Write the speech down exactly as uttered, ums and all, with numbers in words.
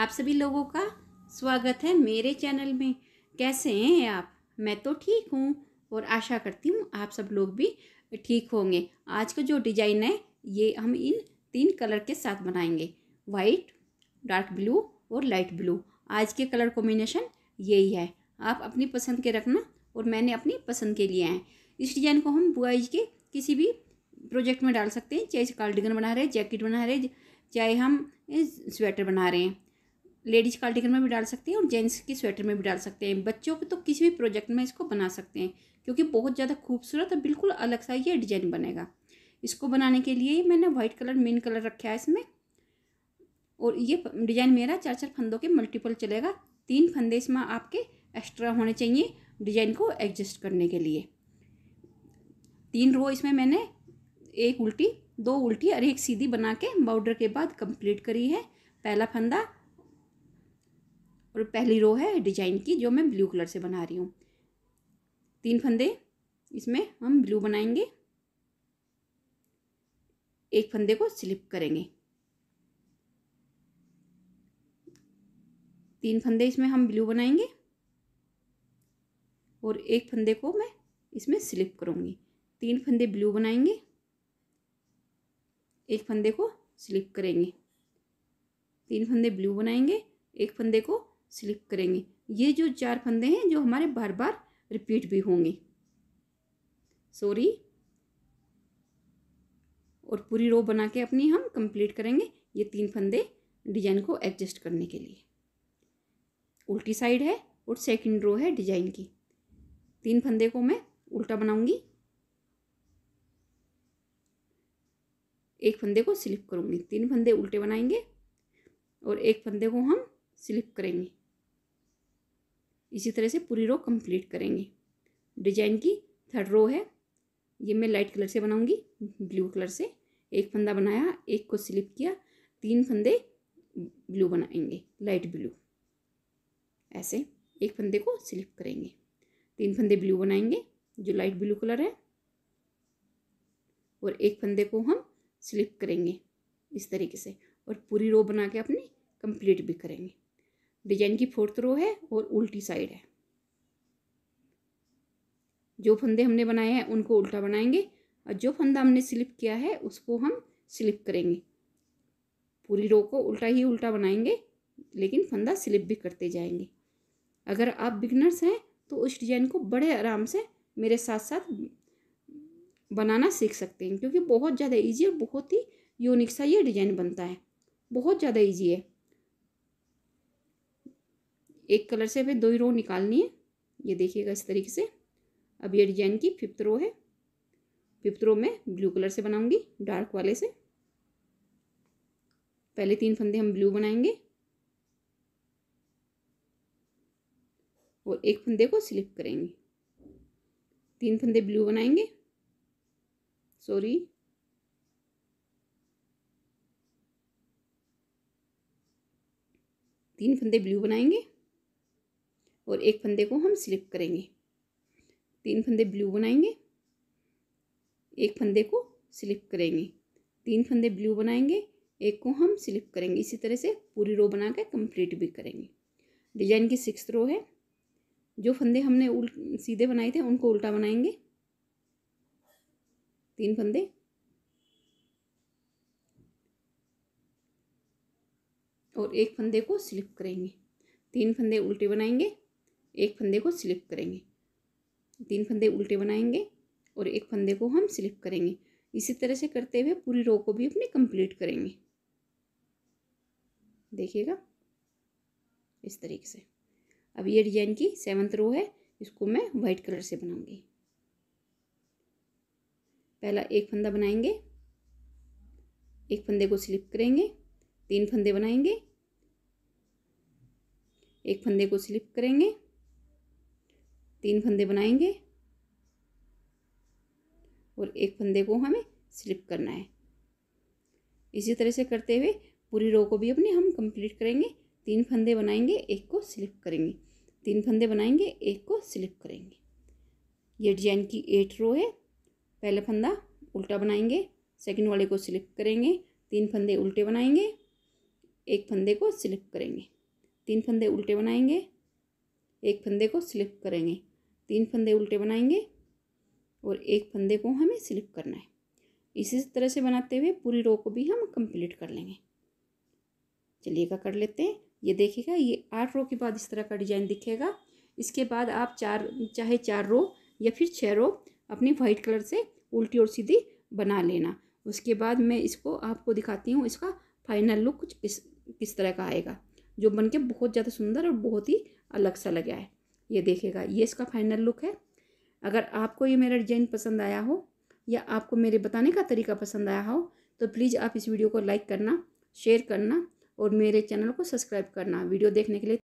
आप सभी लोगों का स्वागत है मेरे चैनल में। कैसे हैं आप? मैं तो ठीक हूँ और आशा करती हूँ आप सब लोग भी ठीक होंगे। आज का जो डिज़ाइन है ये हम इन तीन कलर के साथ बनाएंगे, वाइट, डार्क ब्लू और लाइट ब्लू। आज के कलर कॉम्बिनेशन यही है, आप अपनी पसंद के रखना और मैंने अपनी पसंद के लिए हैं। इस डिज़ाइन को हम बुआई के किसी भी प्रोजेक्ट में डाल सकते हैं, चाहे कार्डिगन बना रहे, जैकेट बना रहे, चाहे हम स्वेटर बना रहे हैं। लेडीज़ कार्डिगन में भी डाल सकते हैं और जेंट्स के स्वेटर में भी डाल सकते हैं। बच्चों के तो किसी भी प्रोजेक्ट में इसको बना सकते हैं क्योंकि बहुत ज़्यादा खूबसूरत और बिल्कुल अलग सा ये डिज़ाइन बनेगा। इसको बनाने के लिए मैंने वाइट कलर मेन कलर रखा है इसमें, और ये डिज़ाइन मेरा चार चार फंदों के मल्टीपल चलेगा। तीन फंदे इसमें आपके एक्स्ट्रा होने चाहिए डिज़ाइन को एडजस्ट करने के लिए। तीन रो इसमें मैंने एक उल्टी, दो उल्टी और एक सीधी बना के बॉर्डर के बाद कंप्लीट करी है। पहला फंदा और पहली रो है डिजाइन की जो मैं ब्लू कलर से बना रही हूँ। तीन फंदे इसमें हम ब्लू बनाएंगे, एक फंदे को स्लिप करेंगे। तीन फंदे इसमें हम ब्लू बनाएंगे और एक फंदे को मैं इसमें स्लिप करूँगी। तीन फंदे ब्लू बनाएंगे, एक फंदे को स्लिप करेंगे। तीन फंदे ब्लू बनाएंगे, एक फंदे को स्लिप करेंगे। ये जो चार फंदे हैं जो हमारे बार बार रिपीट भी होंगे सॉरी और पूरी रो बना के अपनी हम कंप्लीट करेंगे। ये तीन फंदे डिजाइन को एडजस्ट करने के लिए। उल्टी साइड है और सेकंड रो है डिजाइन की। तीन फंदे को मैं उल्टा बनाऊंगी, एक फंदे को स्लिप करूंगी। तीन फंदे उल्टे बनाएंगे और एक फंदे को हम स्लिप करेंगे। इसी तरह से पूरी रो कंप्लीट करेंगे। डिजाइन की थर्ड रो है, ये मैं लाइट कलर से बनाऊंगी ब्लू कलर से। एक फंदा बनाया, एक को स्लिप किया, तीन फंदे ब्लू बनाएंगे लाइट ब्लू। ऐसे एक फंदे को स्लिप करेंगे, तीन फंदे ब्लू बनाएंगे जो लाइट ब्लू कलर है, और एक फंदे को हम स्लिप करेंगे इस तरीके से, और पूरी रो बना के अपनी कंप्लीट भी करेंगे। डिजाइन की फोर्थ रो है और उल्टी साइड है। जो फंदे हमने बनाए हैं उनको उल्टा बनाएंगे और जो फंदा हमने स्लिप किया है उसको हम स्लिप करेंगे। पूरी रो को उल्टा ही उल्टा बनाएंगे लेकिन फंदा स्लिप भी करते जाएंगे। अगर आप बिगनर्स हैं तो उस डिज़ाइन को बड़े आराम से मेरे साथ साथ बनाना सीख सकते हैं क्योंकि बहुत ज़्यादा ईजी और बहुत ही यूनिक सा ये डिज़ाइन बनता है। बहुत ज़्यादा इजी है। एक कलर से हमें दो ही रो निकालनी है। ये देखिएगा इस तरीके से। अब ये डिजाइन की फिफ्थ रो है। फिफ्थ रो में ब्लू कलर से बनाऊंगी डार्क वाले से। पहले तीन फंदे हम ब्लू बनाएंगे और एक फंदे को स्लिप करेंगे। तीन फंदे ब्लू बनाएंगे सॉरी तीन फंदे ब्लू बनाएंगे और एक फंदे को हम स्लिप करेंगे। तीन फंदे ब्लू बनाएंगे, एक फंदे को स्लिप करेंगे। तीन फंदे ब्लू बनाएंगे, एक को हम स्लिप करेंगे। इसी तरह से पूरी रो बना के कंप्लीट भी करेंगे। डिजाइन की सिक्स्थ रो है। जो फंदे हमने उल्ट सीधे बनाए थे उनको उल्टा बनाएंगे। तीन फंदे और एक फंदे को स्लिप करेंगे। तीन फंदे उल्टे बनाएंगे, एक फंदे को स्लिप करेंगे। तीन फंदे उल्टे बनाएंगे और एक फंदे को हम स्लिप करेंगे। इसी तरह से करते हुए पूरी रो को भी अपने कंप्लीट करेंगे। देखिएगा इस तरीके से। अब ये डिजाइन की सेवंथ रो है। इसको मैं वाइट कलर से बनाऊंगी। पहला एक फंदा बनाएंगे, एक फंदे को स्लिप करेंगे। तीन फंदे बनाएंगे, एक फंदे को स्लिप करेंगे। तीन फंदे बनाएंगे और एक फंदे को हमें स्लिप करना है। इसी तरह से करते हुए पूरी रो को भी अपने हम कंप्लीट करेंगे। तीन फंदे बनाएंगे, एक को स्लिप करेंगे। तीन फंदे बनाएंगे, एक को स्लिप करेंगे। ये डिजाइन की एट रो है। पहला फंदा उल्टा बनाएंगे, सेकंड वाले को स्लिप करेंगे। तीन फंदे उल्टे बनाएंगे, एक फंदे को स्लिप करेंगे, तीन फंदे उल्टे बनाएंगे, एक फंदे को स्लिप करेंगे, तीन फंदे उल्टे बनाएंगे और एक फंदे को हमें स्लिप करना है। इसी तरह से बनाते हुए पूरी रो को भी हम कंप्लीट कर लेंगे। चलिएगा कर लेते हैं। ये देखिएगा, ये आठ रो के बाद इस तरह का डिजाइन दिखेगा। इसके बाद आप चार चाहे चार रो या फिर छः रो अपनी वाइट कलर से उल्टी और सीधी बना लेना। उसके बाद मैं इसको आपको दिखाती हूँ, इसका फाइनल लुक कुछ इस किस तरह का आएगा, जो बन के बहुत ज़्यादा सुंदर और बहुत ही अलग सा लगा है। ये देखिएगा, ये इसका फाइनल लुक है। अगर आपको ये मेरा डिजाइन पसंद आया हो या आपको मेरे बताने का तरीका पसंद आया हो तो प्लीज़ आप इस वीडियो को लाइक करना, शेयर करना और मेरे चैनल को सब्सक्राइब करना। वीडियो देखने के लिए